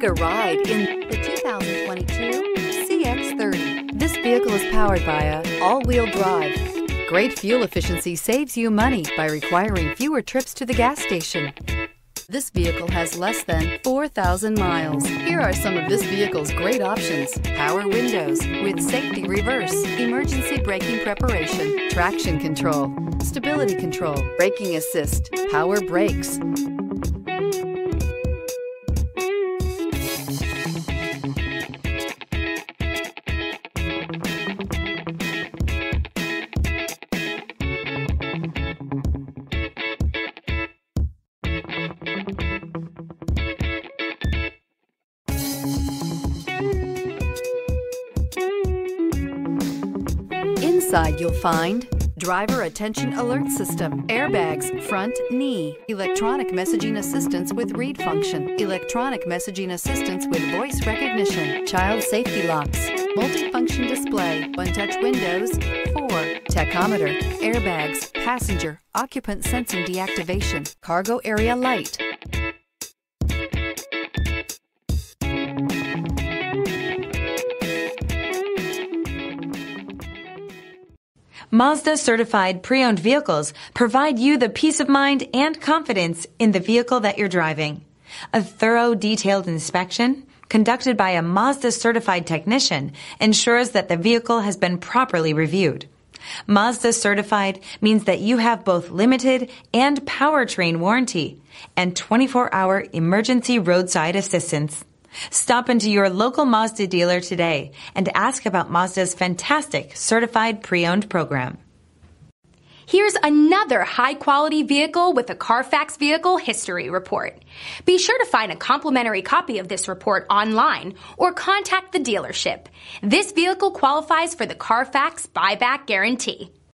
Take a ride in the 2022 CX-30. This vehicle is powered by an all-wheel drive. Great fuel efficiency saves you money by requiring fewer trips to the gas station. This vehicle has less than 4,000 miles. Here are some of this vehicle's great options: power windows with safety reverse, emergency braking preparation, traction control, stability control, braking assist, power brakes. Inside you'll find driver attention alert system, airbags, front knee, electronic messaging assistance with read function, electronic messaging assistance with voice recognition, child safety locks, multifunction display, one-touch windows, 4, tachometer, airbags, passenger, occupant sensing deactivation, cargo area light. Mazda certified pre-owned vehicles provide you the peace of mind and confidence in the vehicle that you're driving. A thorough, detailed inspection conducted by a Mazda certified technician ensures that the vehicle has been properly reviewed. Mazda certified means that you have both limited and powertrain warranty and 24-hour emergency roadside assistance. Stop into your local Mazda dealer today and ask about Mazda's fantastic certified pre-owned program. Here's another high-quality vehicle with a Carfax Vehicle History Report. Be sure to find a complimentary copy of this report online or contact the dealership. This vehicle qualifies for the Carfax Buyback Guarantee.